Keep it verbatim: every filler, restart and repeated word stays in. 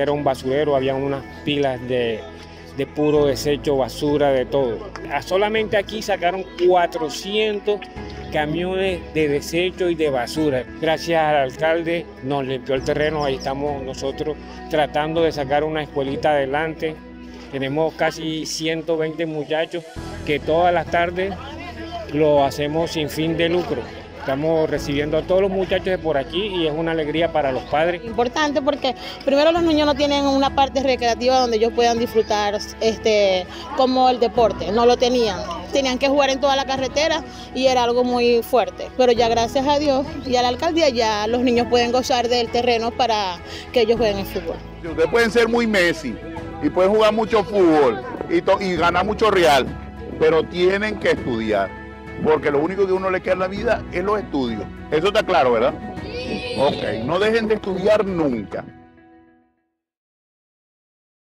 era un basurero, había unas pilas de, de puro desecho, basura, de todo. Solamente aquí sacaron cuatrocientos camiones de desecho y de basura. Gracias al alcalde nos limpió el terreno, ahí estamos nosotros tratando de sacar una escuelita adelante. Tenemos casi ciento veinte muchachos que todas las tardes lo hacemos sin fin de lucro. Estamos recibiendo a todos los muchachos de por aquí y es una alegría para los padres. Importante porque primero los niños no tienen una parte recreativa donde ellos puedan disfrutar este, como el deporte, no lo tenían. Tenían que jugar en toda la carretera y era algo muy fuerte. Pero ya gracias a Dios y a la alcaldía ya los niños pueden gozar del terreno para que ellos jueguen el fútbol. Ustedes pueden ser muy Messi y pueden jugar mucho fútbol y, y ganar mucho real, pero tienen que estudiar. Porque lo único que uno le queda en la vida es los estudios. Eso está claro, ¿verdad? Sí. Ok, no dejen de estudiar nunca.